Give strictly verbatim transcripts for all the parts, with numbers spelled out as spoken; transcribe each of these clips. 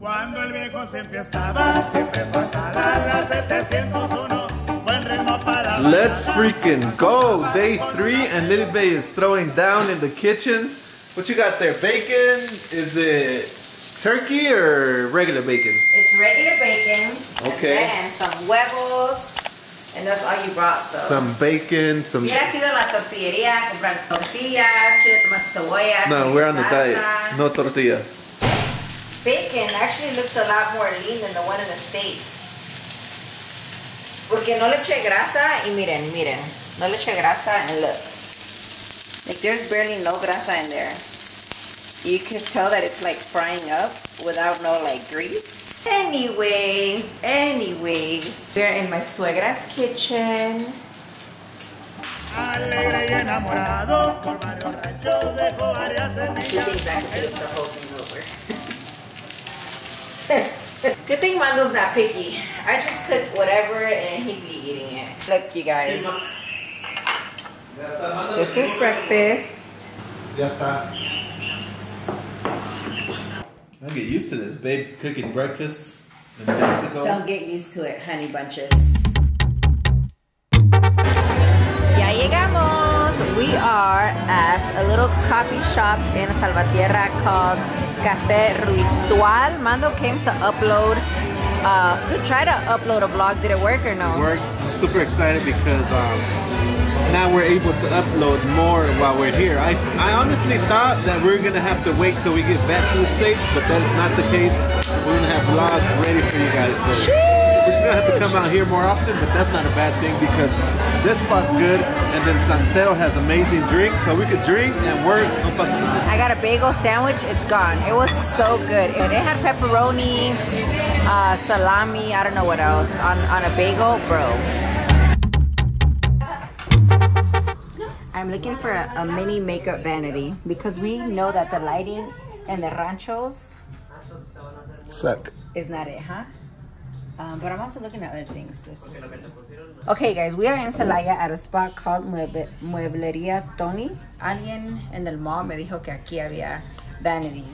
Cuando el viejo se enfiestaba, siempre faltaba la setecientos uno. Buen ritmo para bailar. Let's freaking go! Day three and Lily Bay is throwing down in the kitchen. What you got there? Bacon? Is it turkey or regular bacon? It's regular bacon. Okay. And then some huevos. And that's all you brought, so. Some bacon, some... Hubieras ido a la tortillería, comprar tortillas, chile, tomate, cebolla. No, we're on the diet. No tortillas. Bacon actually looks a lot more lean than the one in the States. Porque no le eché grasa y miren, miren. No le eché grasa and look. Like there's barely no grasa in there. You can tell that it's like frying up without no like grease. Anyways, anyways. We're in my suegra's kitchen. Alegre y enamorado por varios ranchos dejó varias semillas. She thinks I can flip the whole thing over. Good thing Mando's not picky. I just cook whatever and he'd be eating it. Look, you guys. This is breakfast. I get used to this, babe. Cooking breakfast in Mexico. Don't get used to it, honey bunches. Ya llegamos. We are at a little coffee shop in Salvatierra called Cafe Ritual. Mando came to upload, uh, to try to upload a vlog. Did it work or no? It worked. I'm super excited because um, now we're able to upload more while we're here. I, I honestly thought that we we're going to have to wait till we get back to the States, but that is not the case. We're going to have vlogs ready for you guys. So we're just going to have to come out here more often, but that's not a bad thing because this spot's good, and then Santero has amazing drinks, so we could drink and work. I got a bagel sandwich, it's gone. It was so good. It had pepperoni, uh, salami, I don't know what else, on, on a bagel, bro. I'm looking for a, a mini makeup vanity because we know that the lighting and the ranchos suck. Is not it, huh? Um, but I'm also looking at other things. Just okay, guys, we are in Celaya at a spot called Mue Mueblería Tony. Alguien en el mall me dijo que aquí había vanities.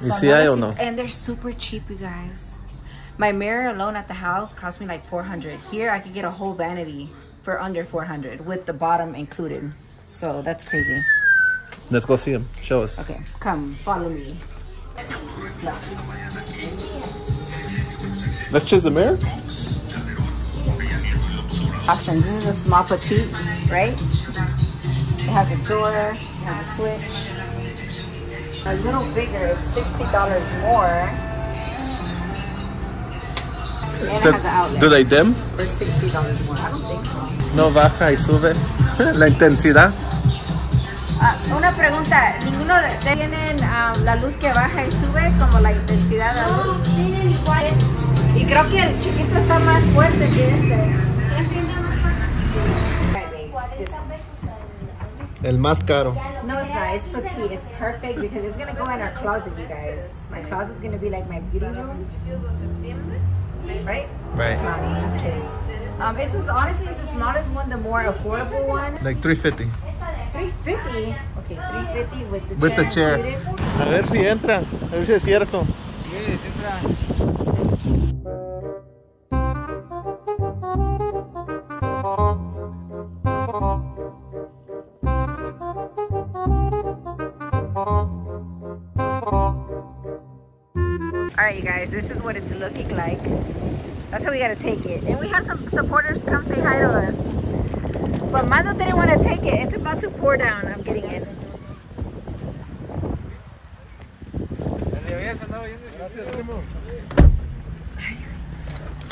So si hay o no? And they're super cheap, you guys. My mirror alone at the house cost me like four hundred. Here, I could get a whole vanity for under four hundred with the bottom included. So that's crazy. Let's go see them. Show us. Okay, come, follow me. Look. Let's choose the mirror. Options. This is a small petite, right? It has a door, it has a switch. A little bigger, it's sixty dollars more. And it has an outlet. Do they dim? For sixty dollars more, I don't think so. No baja y sube la intensidad. Uh, una pregunta, ¿ninguno de ustedes tienen um, la luz que baja y sube como la intensidad de la luz? No, tienen igual. Y creo que el chiquito está más fuerte que este. El más caro. No, it's not. It's petite. It's perfect because it's going to go in our closet, you guys. My closet is going to be like my beauty room. Right? Right. Um, just kidding. Um, it's just, honestly, it's the smallest one, the more affordable one. Like three fifty. three fifty. Okay, three fifty with the with chair. With the chair. A ver si entra. A ver si es cierto. Yes, entra. Alright, you guys, this is what it's looking like. That's how we gotta take it. And we had some supporters come say hi to us. But Mando didn't want to take it. It's about to pour down. I'm getting in.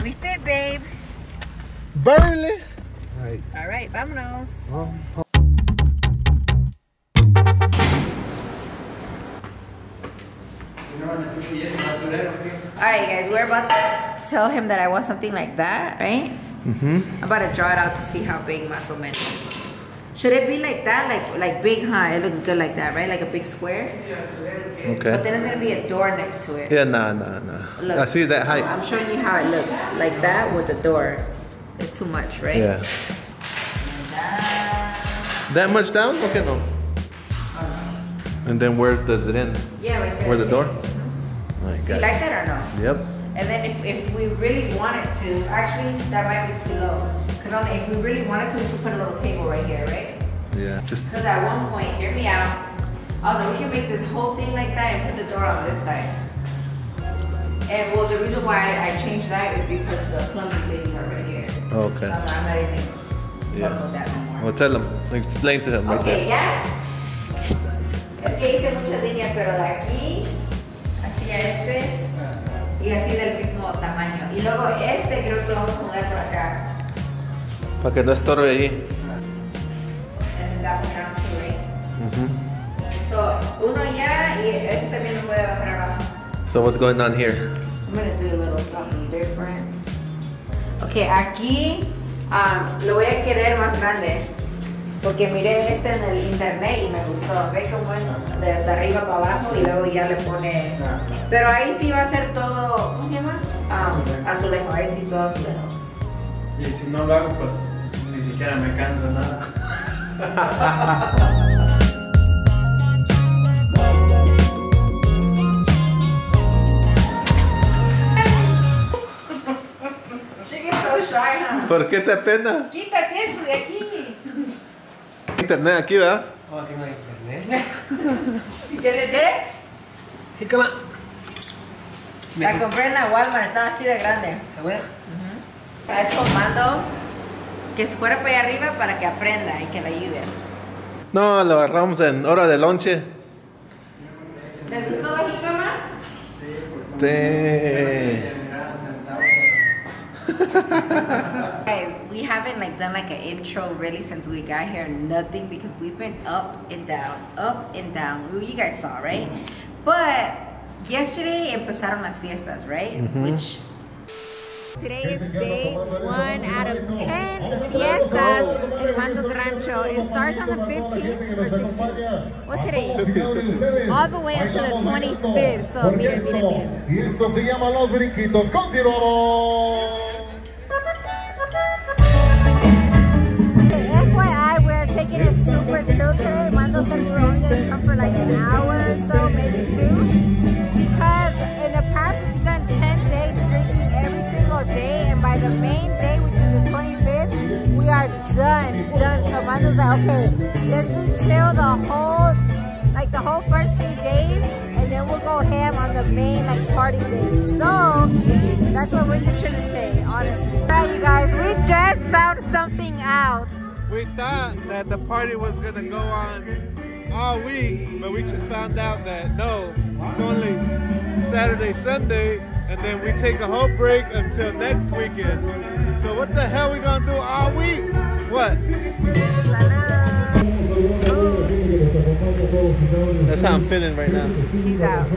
We fit, babe. Barely. All right. All right, vámonos. Well, alright, guys, we're about to tell him that I want something like that, right? Mm-hmm. I'm about to draw it out to see how big más o menos. Should it be like that? Like like big, huh? It looks good like that, right? Like a big square? Okay. But then there's going to be a door next to it. Yeah, no, no, no. Look, I see that height. I'm showing you how it looks. Like that with the door. It's too much, right? Yeah. That, that much down? Okay, no. Uh-huh. And then where does it end? Yeah, right there. Where the door? It. my God. Do you like that or no? Yep. And then if, if we really wanted to, actually that might be too low. Because only if we really wanted to, we could put a little table right here, right? Yeah. Just. Because at one point, hear me out. I was like, we can make this whole thing like that and put the door on this side. And well, the reason why I changed that is because the plumbing ladies are right here. Okay. So I'm not letting them fuck with that no more. Well, tell him. Explain to him. Okay, right there. Yeah. Es que hice muchas líneas, pero de aquí, así a este, y así del mismo tamaño. Y luego este creo que lo vamos a poner por acá. Para que no estorbe ahí. And that one down too, right? Mm-hmm. So, uno ya, y este también lo puede bajar abajo. So, what's going on here? I'm going to do a little something different. Okay, aquí um, lo voy a querer más grande. Porque miré este en el internet y me gustó. Ve cómo es desde arriba para abajo y luego ya le pone. Pero ahí sí va a ser todo, ¿cómo se llama? Ah, azulejo. Ahí sí todo azulejo. Y si no lo hago, pues ni siquiera me canso nada. She gets so shy, huh? ¿Por qué te apenas? Quítate eso de aquí. Internet aquí, ¿verdad? Oh, aquí no hay internet. ¿Quieres, quieres? Sí, come on. La compré en la Walmart, estaba así de grande. ¿Está buena? Uh-huh. Ha hecho Mando que se fuera para allá arriba para que aprenda y que le ayude. No, lo agarramos en hora de lonche. ¿Te gustó la jícama? Sí, porque... Guys, we haven't like done like an intro really since we got here, nothing, because we've been up and down, up and down. You guys saw, right? Mm-hmm. But yesterday empezaron las fiestas, right? Mm-hmm. Which today is day one out of ten fiestas in Mando's Rancho. It starts on the fifteenth or sixteenth. What's today? All the way until the twenty-fifth. So, miren, miren, miren. Y esto se llama Los Brinquitos. Continuamos. It is super chill today. Mando said we were only going to come for like an hour or so, maybe two. Because in the past we've done ten days drinking every single day, and by the main day, which is the twenty-fifth, we are done, done. So Mando's like, okay, let's be chill the whole, like the whole first few days, and then we'll go ham on the main like party day. So that's what we're just trying to say, honestly. Alright you guys, we just found something out. We thought that the party was going to go on all week, but we just found out that no, it's only Saturday, Sunday, and then we take a whole break until next weekend. So what the hell are we going to do all week? What? That's how I'm feeling right now. Peace out.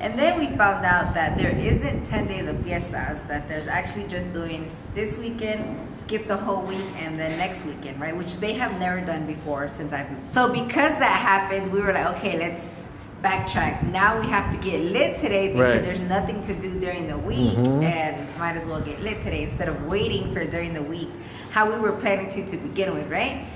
And then we found out that there isn't ten days of fiestas, that there's actually just doing this weekend, skip the whole week, and then next weekend, right? Which they have never done before since I've been. So because that happened, we were like, okay, let's backtrack. Now we have to get lit today because right. There's nothing to do during the week, mm-hmm. and might as well get lit today instead of waiting for during the week, how we were planning to to begin with, right?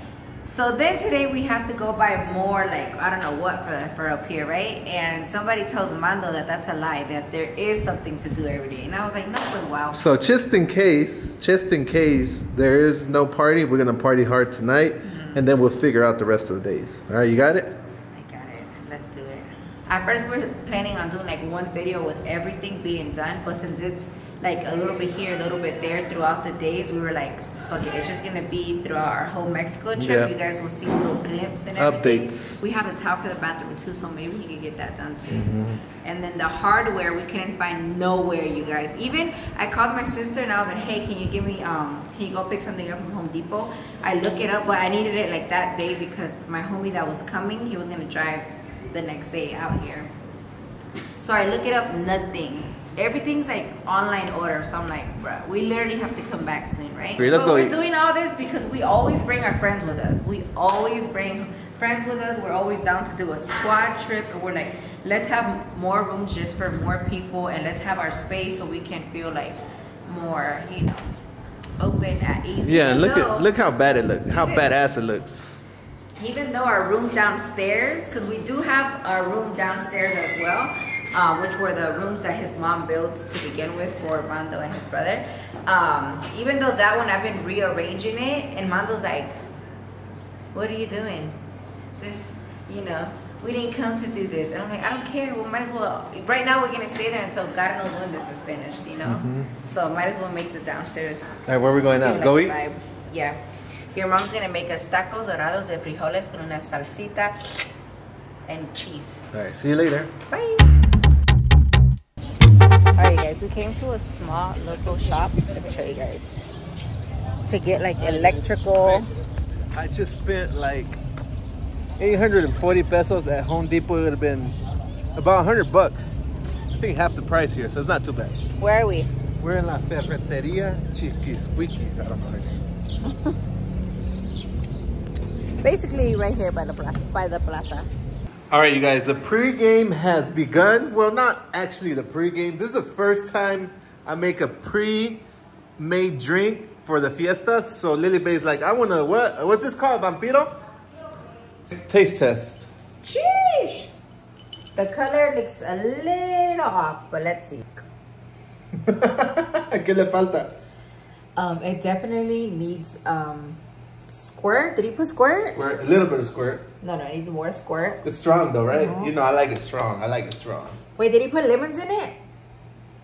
So then today we have to go buy more, like, I don't know what for, for up here, right? And somebody tells Mando that that's a lie, that there is something to do every day. And I was like, no, it was wow. So just in case, just in case there is no party, we're going to party hard tonight. Mm-hmm. And then we'll figure out the rest of the days. All right, you got it? I got it. Let's do it. At first, we're planning on doing like one video with everything being done. But since it's like a little bit here, a little bit there throughout the days, we were like... Okay, it's just gonna be throughout our whole Mexico trip. Yeah. You guys will see little clips and everything. Updates. We have a towel for the bathroom too, so maybe you could get that done too. Mm-hmm. And then the hardware we couldn't find nowhere, you guys. Even I called my sister and I was like, hey, can you give me um can you go pick something up from Home Depot? I look it up, but I needed it like that day because my homie that was coming, he was gonna drive the next day out here. So I look it up, nothing. Everything's like online order, so I'm like, bruh, we literally have to come back soon, right? Let's but go we're eat. Doing all this because we always bring our friends with us. We always bring friends with us. We're always down to do a squad trip, and we're like, let's have more rooms just for more people, and let's have our space so we can feel like more, you know, open at ease. Yeah, and look at look how bad it looks, how badass it looks. even though our room downstairs, because we do have our room downstairs as well, uh, which were the rooms that his mom built to begin with for Mando and his brother. Um, even though that one, I've been rearranging it, and Mando's like, what are you doing? This, you know, we didn't come to do this. And I'm like, I don't care, we might as well. Right now we're gonna stay there until God knows when this is finished, you know? Mm-hmm. So might as well make the downstairs. All right, where are we going now? Like, go eat? Vibe. Yeah. Your mom's gonna make us tacos dorados de frijoles con una salsita and cheese. All right, see you later. Bye. All right, guys, we came to a small local shop. Let me show you guys. To get like electrical. I just spent like eight hundred forty pesos at Home Depot. It would have been about a hundred bucks. I think half the price here, so it's not too bad. Where are we? We're in La Ferreteria Chiquisquikis. I don't know. Basically right here by the plaza. By the plaza. All right, you guys, the pregame has begun. Well, not actually the pregame. This is the first time I make a pre-made drink for the fiesta. So Lily Bay's like, I want to, what? What's this called, Vampiro? Taste test. Sheesh! The color looks a little off, but let's see. ¿Qué le falta? Um, it definitely needs um, squirt. Did you put squirt? Squirt, a little bit of squirt. No, no, it needs more squirt. It's strong though, right? Mm-hmm. You know, I like it strong. I like it strong. Wait, did he put lemons in it?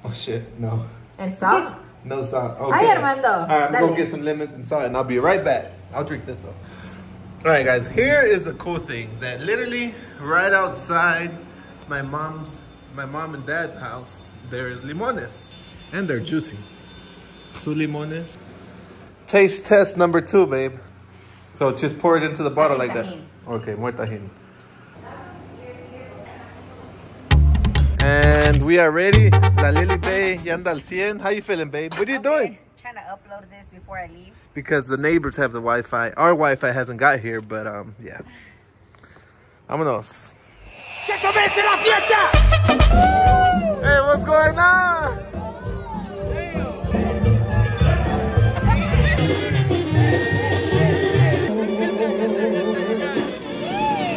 Oh shit, no. And salt? No salt. Okay. Ay, Armando. All right, I'm going to get some lemons and salt, and I'll be right back. I'll drink this up. All right, guys, here is a cool thing that literally right outside my mom's, my mom and dad's house, there is limones, and they're juicy. Two limones. Taste test number two, babe. So just pour it into the bottle like that. Okay, more tajín. And we are ready. La Lily Bay, ya anda al cien. How you feeling, babe? What are you doing? Trying to upload this before I leave because the neighbors have the Wi-Fi. Our Wi-Fi hasn't got here, but um, yeah. Vámonos. Que comience la fiesta! Hey, what's going on?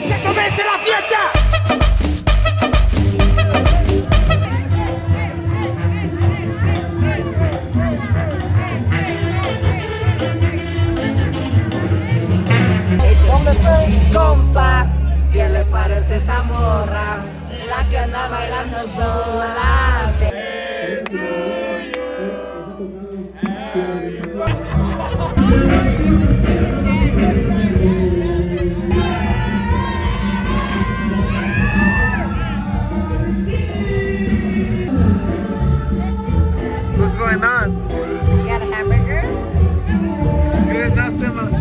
Que comience la fiesta! Compa, ¿qué le parece esa morra? La que anda bailando sola. What's going on? You got a hamburger? Good, nothing much.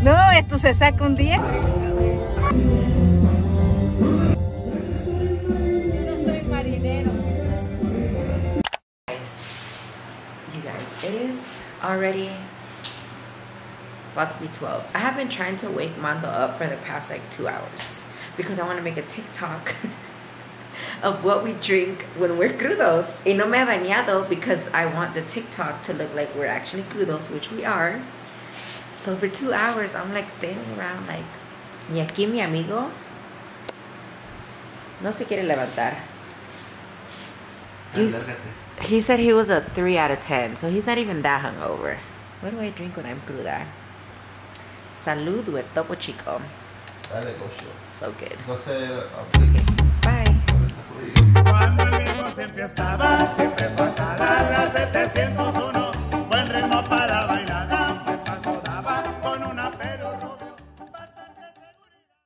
No, esto se saca un día. Yo no soy marinero. Guys, you guys, it is already about to be twelve. I have been trying to wake Mando up for the past like two hours because I want to make a TikTok of what we drink when we're crudos. Y no me he bañado because I want the TikTok to look like we're actually crudos, which we are. So for two hours, I'm like standing around like, y aquí mi amigo no se quiere levantar. You, he said he was a three out of ten, so he's not even that hungover. What do I drink when I'm cruda? Salud with Topo Chico. So good. Okay, bye. Cuando vivimos en fiesta va siempre fatal. A las setecientos uno, buen ritmo para